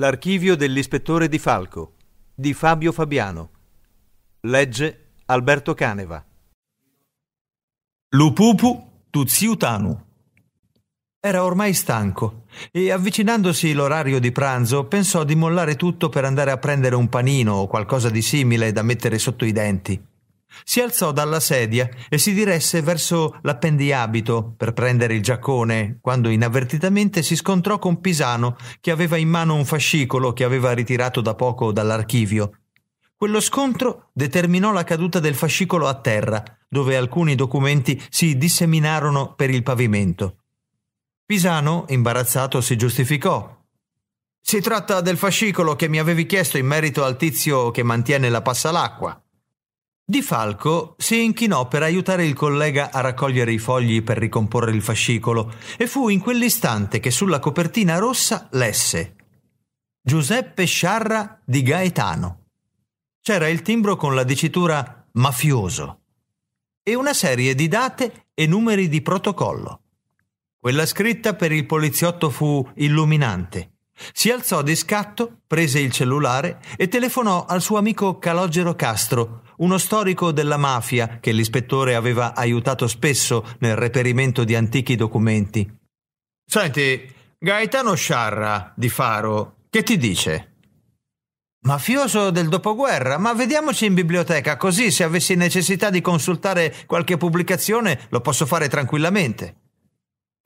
L'Archivio dell'Ispettore di Falco di Fabio Fabiano. Legge Alberto Caneva. Lo Pupo du Zitanu. Era ormai stanco e, avvicinandosi l'orario di pranzo, pensò di mollare tutto per andare a prendere un panino o qualcosa di simile da mettere sotto i denti. Si alzò dalla sedia e si diresse verso l'appendiabito per prendere il giaccone, quando inavvertitamente si scontrò con Pisano, che aveva in mano un fascicolo che aveva ritirato da poco dall'archivio. Quello scontro determinò la caduta del fascicolo a terra, dove alcuni documenti si disseminarono per il pavimento. Pisano, imbarazzato, si giustificò. «Si tratta del fascicolo che mi avevi chiesto in merito al tizio che mantiene la Passalacqua». Di Falco si inchinò per aiutare il collega a raccogliere i fogli per ricomporre il fascicolo e fu in quell'istante che sulla copertina rossa lesse «Giuseppe Sciarra di Gaetano». C'era il timbro con la dicitura «mafioso» e una serie di date e numeri di protocollo. Quella scritta per il poliziotto fu illuminante. Si alzò di scatto, prese il cellulare e telefonò al suo amico Calogero Castro, uno storico della mafia che l'ispettore aveva aiutato spesso nel reperimento di antichi documenti. «Senti, Gaetano Sciarra, di Faro, che ti dice?» «Mafioso del dopoguerra, ma vediamoci in biblioteca, così se avessi necessità di consultare qualche pubblicazione lo posso fare tranquillamente».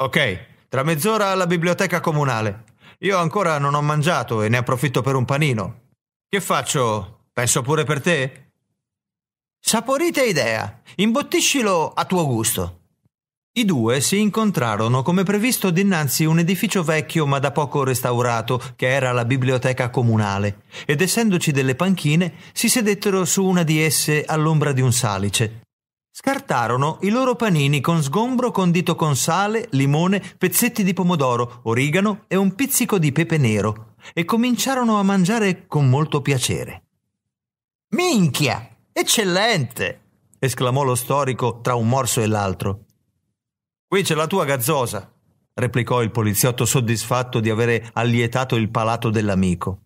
«Ok, tra mezz'ora alla biblioteca comunale. Io ancora non ho mangiato e ne approfitto per un panino. Che faccio? Penso pure per te?» «Saporita idea. Imbottiscilo a tuo gusto». I due si incontrarono come previsto dinanzi un edificio vecchio ma da poco restaurato, che era la biblioteca comunale, ed essendoci delle panchine si sedettero su una di esse all'ombra di un salice. Scartarono i loro panini con sgombro condito con sale, limone, pezzetti di pomodoro, origano e un pizzico di pepe nero e cominciarono a mangiare con molto piacere. «Minchia! Eccellente!» esclamò lo storico tra un morso e l'altro. «Qui c'è la tua gazzosa!» replicò il poliziotto, soddisfatto di avere allietato il palato dell'amico.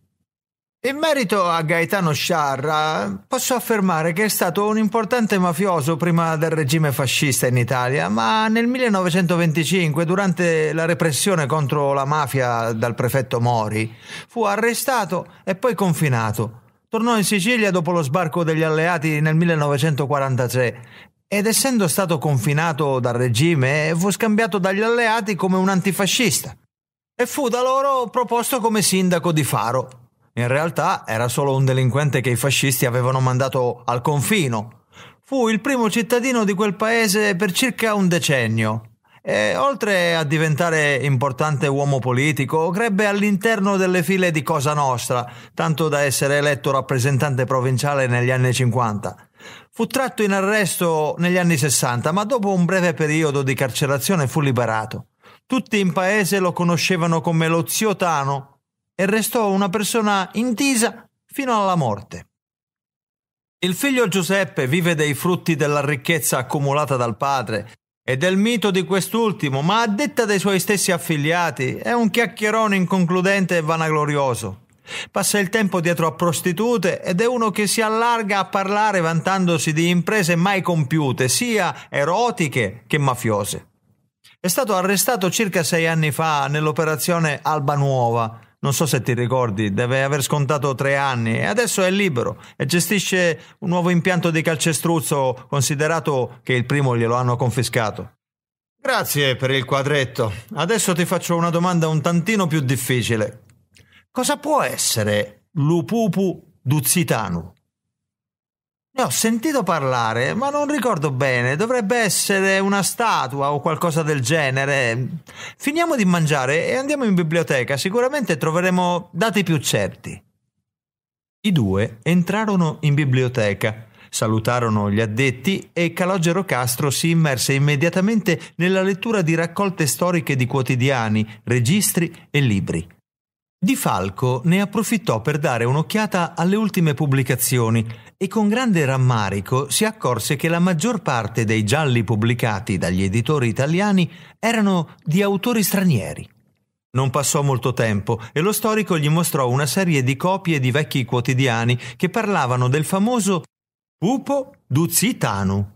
«In merito a Gaetano Sciarra, posso affermare che è stato un importante mafioso prima del regime fascista in Italia, ma nel 1925, durante la repressione contro la mafia dal prefetto Mori, fu arrestato e poi confinato. Tornò in Sicilia dopo lo sbarco degli alleati nel 1943 ed, essendo stato confinato dal regime, fu scambiato dagli alleati come un antifascista e fu da loro proposto come sindaco di Faro. In realtà era solo un delinquente che i fascisti avevano mandato al confino. Fu il primo cittadino di quel paese per circa un decennio e, oltre a diventare importante uomo politico, crebbe all'interno delle file di Cosa Nostra, tanto da essere eletto rappresentante provinciale negli anni 50. Fu tratto in arresto negli anni 60, ma dopo un breve periodo di carcerazione fu liberato. Tutti in paese lo conoscevano come lo zio Tano, e restò una persona intisa fino alla morte. Il figlio Giuseppe vive dei frutti della ricchezza accumulata dal padre e del mito di quest'ultimo, ma a detta dei suoi stessi affiliati è un chiacchierone inconcludente e vanaglorioso. Passa il tempo dietro a prostitute ed è uno che si allarga a parlare vantandosi di imprese mai compiute, sia erotiche che mafiose. È stato arrestato circa 6 anni fa nell'operazione Alba Nuova. Non so se ti ricordi, deve aver scontato 3 anni e adesso è libero e gestisce un nuovo impianto di calcestruzzo, considerato che il primo glielo hanno confiscato. «Grazie per il quadretto. Adesso ti faccio una domanda un tantino più difficile. Cosa può essere lo Pupo du Zitanu?» «Ne ho sentito parlare, ma non ricordo bene. Dovrebbe essere una statua o qualcosa del genere. Finiamo di mangiare e andiamo in biblioteca. Sicuramente troveremo dati più certi». I due entrarono in biblioteca, salutarono gli addetti e Calogero Castro si immerse immediatamente nella lettura di raccolte storiche di quotidiani, registri e libri. Di Falco ne approfittò per dare un'occhiata alle ultime pubblicazioni e con grande rammarico si accorse che la maggior parte dei gialli pubblicati dagli editori italiani erano di autori stranieri. Non passò molto tempo e lo storico gli mostrò una serie di copie di vecchi quotidiani che parlavano del famoso Pupo du Zitanu.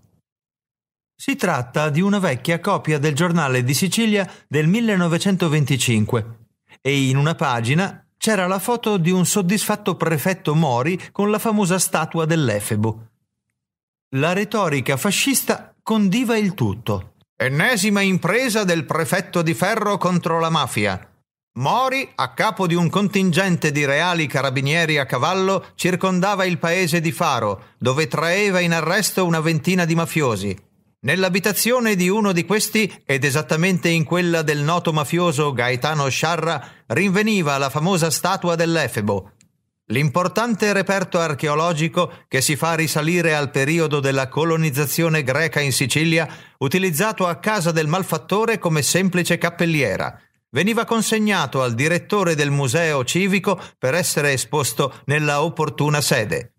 Si tratta di una vecchia copia del giornale di Sicilia del 1925 e in una pagina c'era la foto di un soddisfatto prefetto Mori con la famosa statua dell'Efebo. La retorica fascista condiva il tutto. Ennesima impresa del prefetto di Ferro contro la mafia. Mori, a capo di un contingente di reali carabinieri a cavallo, circondava il paese di Faro, dove traeva in arresto una ventina di mafiosi. Nell'abitazione di uno di questi, ed esattamente in quella del noto mafioso Gaetano Sciarra, rinveniva la famosa statua dell'Efebo, l'importante reperto archeologico che si fa risalire al periodo della colonizzazione greca in Sicilia, utilizzato a casa del malfattore come semplice cappelliera. Veniva consegnato al direttore del museo civico per essere esposto nella opportuna sede.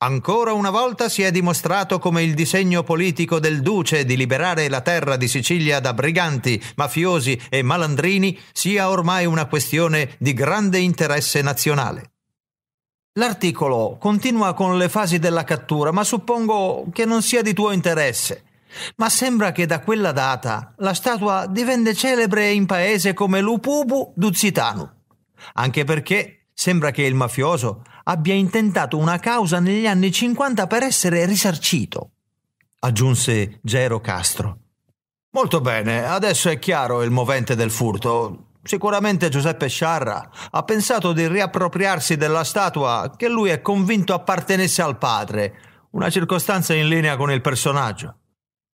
Ancora una volta si è dimostrato come il disegno politico del duce di liberare la terra di Sicilia da briganti, mafiosi e malandrini sia ormai una questione di grande interesse nazionale. L'articolo continua con le fasi della cattura, ma suppongo che non sia di tuo interesse. Ma sembra che da quella data la statua divenne celebre in paese come Pupo du Zitanu, anche perché sembra che il mafioso abbia intentato una causa negli anni 50 per essere risarcito, aggiunse Gero Castro. Molto bene, adesso è chiaro il movente del furto. Sicuramente Giuseppe Sciarra ha pensato di riappropriarsi della statua che lui è convinto appartenesse al padre, una circostanza in linea con il personaggio.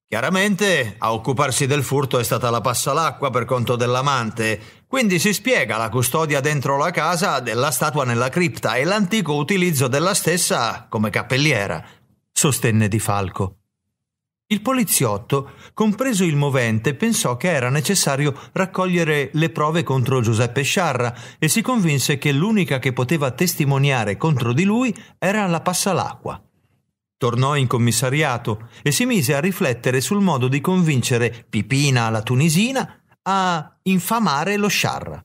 Chiaramente a occuparsi del furto è stata la Passalacqua per conto dell'amante, quindi si spiega la custodia dentro la casa della statua nella cripta e l'antico utilizzo della stessa come cappelliera, sostenne Di Falco. Il poliziotto, compreso il movente, pensò che era necessario raccogliere le prove contro Giuseppe Sciarra e si convinse che l'unica che poteva testimoniare contro di lui era la Passalacqua. Tornò in commissariato e si mise a riflettere sul modo di convincere Pipina alla Tunisina a infamare lo Sciarra.